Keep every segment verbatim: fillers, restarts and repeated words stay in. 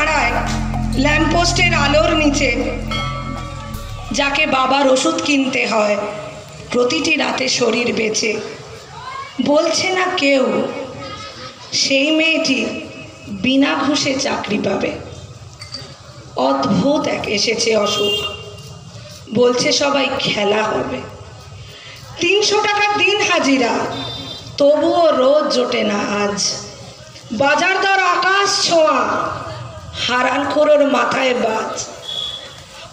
দাঁড়ায় ল্যাম্পপোস্টের আলোর নিচে, যাকে বাবার ওষুধ কিনতে হয় প্রতিটি রাতে শরীর বেঁচে। বলছে না কেউ সেই মেয়েটি বিনা ঘুষে চাকরি পাবে। অদ্ভুত এক এসেছে অসুখ, বলছে সবাই খেলা হবে। তিনশো টাকার দিন হাজিরা, তবুও রোজ জোটে না আজ। বাজার দর আকাশ ছোঁয়া, হারান খোরোর মাথায় বাজ।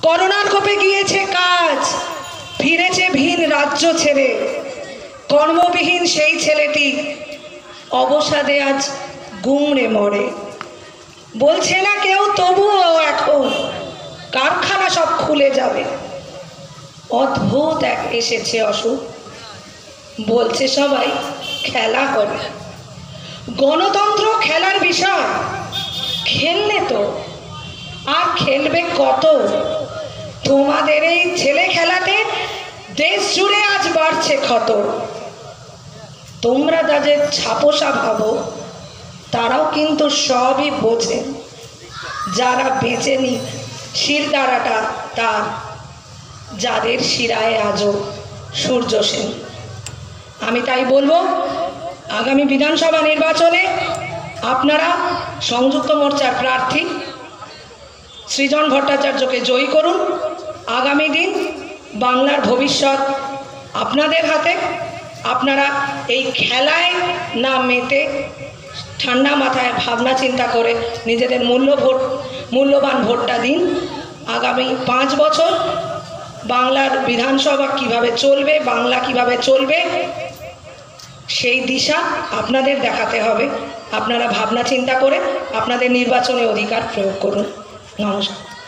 করোনার কোপে গিয়েছে কাজ, ফিরেছে ভিন রাজ্য ছেড়ে। কর্মবিহীন সেই ছেলেটি অবসাদে আজ গুমড়ে মরে। বলছে না কেউ তবুও এখন কারখানা সব খুলে যাবে। অদ্ভুত এক এসেছে অসুখ, বলছে সবাই খেলা করে। গণতন্ত্র খেলার বিষয়, খেললে তো আর খেলবে কত। তোমাদের এই ছেলে খেলাতে দেশ জুড়ে আজ বাড়ছে ক্ষত। তোমরা যাদের ছাপোষা ভাবো তারাও কিন্তু সবই বোঝে। যারা বেঁচে নি শিরদাঁড়াটা তার, যাদের শিরায় আজও সূর্য সেন। আমি তাই বলবো, আগামী বিধানসভা নির্বাচনে আপনারা সংযুক্ত মোর্চার প্রার্থী সৃজন ভট্টাচার্যকে জয়ী করুন। আগামী দিন বাংলার ভবিষ্যৎ আপনাদের হাতে। আপনারা এই খেলায় না মেতে ঠান্ডা মাথায় ভাবনা চিন্তা করে নিজেদের মূল্য ভোট মূল্যবান ভোটটা দিন। আগামী পাঁচ বছর বাংলার বিধানসভা কিভাবে চলবে, বাংলা কিভাবে চলবে সেই দিশা আপনাদের দেখাতে হবে। আপনারা ভাবনা চিন্তা করে আপনাদের নির্বাচনী অধিকার প্রয়োগ করুন। নমস্কার।